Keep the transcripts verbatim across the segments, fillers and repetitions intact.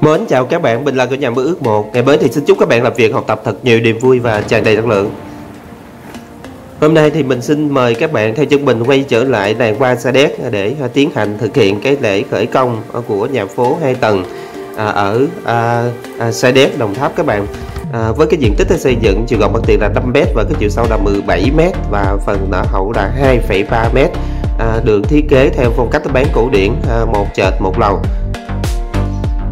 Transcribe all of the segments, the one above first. Mến chào các bạn, mình là của nhà mơ ước một. Ngày mới thì xin chúc các bạn làm việc, học tập thật nhiều niềm vui và tràn đầy năng lượng. Hôm nay thì mình xin mời các bạn theo chân mình quay trở lại làng hoa Sa Đéc để tiến hành thực hiện cái lễ khởi công của nhà phố hai tầng ở Sa Đéc, Đồng Tháp các bạn. À, với cái diện tích xây dựng chiều rộng mặt tiền là năm mét và cái chiều sâu là mười bảy mét và phần nở hậu là hai phẩy ba mét. À, đường thiết kế theo phong cách bán cổ điển, à, một trệt một lầu.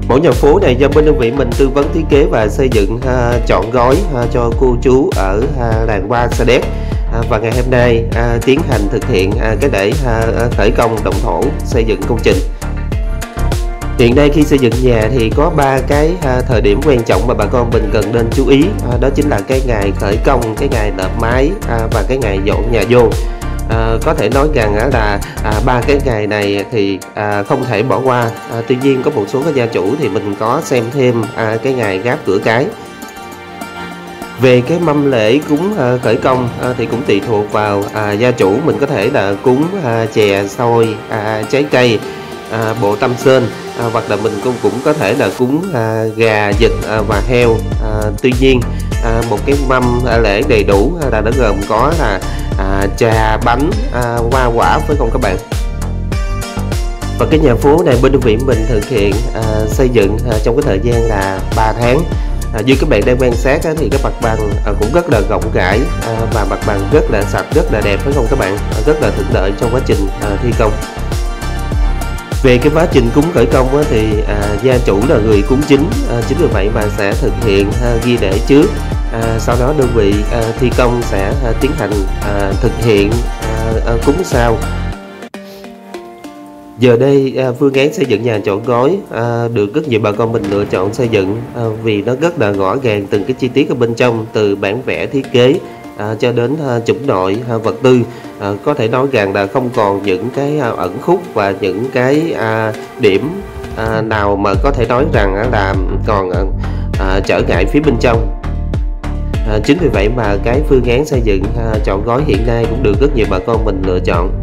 Mỗi nhà phố này do bên đơn vị mình tư vấn thiết kế và xây dựng à, chọn gói à, cho cô chú ở à, làng hoa Sa Đéc. À, và ngày hôm nay à, tiến hành thực hiện à, cái lễ à, khởi công động thổ xây dựng công trình. Hiện nay khi xây dựng nhà thì có ba cái à, thời điểm quan trọng mà bà con mình cần nên chú ý, à, đó chính là cái ngày khởi công, cái ngày lợp mái à, và cái ngày dọn nhà vô. À, có thể nói rằng à, là ba à, cái ngày này thì à, không thể bỏ qua. À, tuy nhiên có một số các gia chủ thì mình có xem thêm à, cái ngày gáp cửa cái. Về cái mâm lễ cúng à, khởi công à, thì cũng tùy thuộc vào à, gia chủ, mình có thể là cúng à, chè, xôi, à, trái cây, à, bộ tâm sơn, à, hoặc là mình cũng cũng có thể là cúng à, gà, vịt à, và heo. À, tuy nhiên à, một cái mâm à, lễ đầy đủ à, là nó gồm có là à, trà, bánh, à, hoa quả phải không các bạn. Và cái nhà phố này bên đơn vị mình thực hiện à, xây dựng à, trong cái thời gian là ba tháng. À, như các bạn đang quan sát á, thì cái mặt bằng à, cũng rất là rộng rãi à, và mặt bằng rất là sạch, rất là đẹp phải không các bạn, à, rất là thuận lợi trong quá trình à, thi công. Về cái quá trình cúng khởi công á, thì à, gia chủ là người cúng chính, à, chính vì vậy mà sẽ thực hiện à, ghi lễ trước, à, sau đó đơn vị à, thi công sẽ à, tiến hành à, thực hiện à, à, cúng sau. Giờ đây à, phương án xây dựng nhà chọn gói à, được rất nhiều bà con mình lựa chọn xây dựng à, vì nó rất là rõ ràng từng cái chi tiết ở bên trong, từ bản vẽ thiết kế à, cho đến à, chủng loại à, vật tư. À, có thể nói rằng là không còn những cái à, ẩn khúc và những cái à, điểm à, nào mà có thể nói rằng à, là còn à, trở ngại phía bên trong. À, chính vì vậy mà cái phương án xây dựng à, chọn gói hiện nay cũng được rất nhiều bà con mình lựa chọn.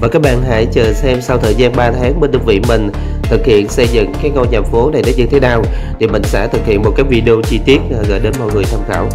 Và các bạn hãy chờ xem sau thời gian ba tháng bên đơn vị mình thực hiện xây dựng cái ngôi nhà phố này nó như thế nào, thì mình sẽ thực hiện một cái video chi tiết gửi đến mọi người tham khảo.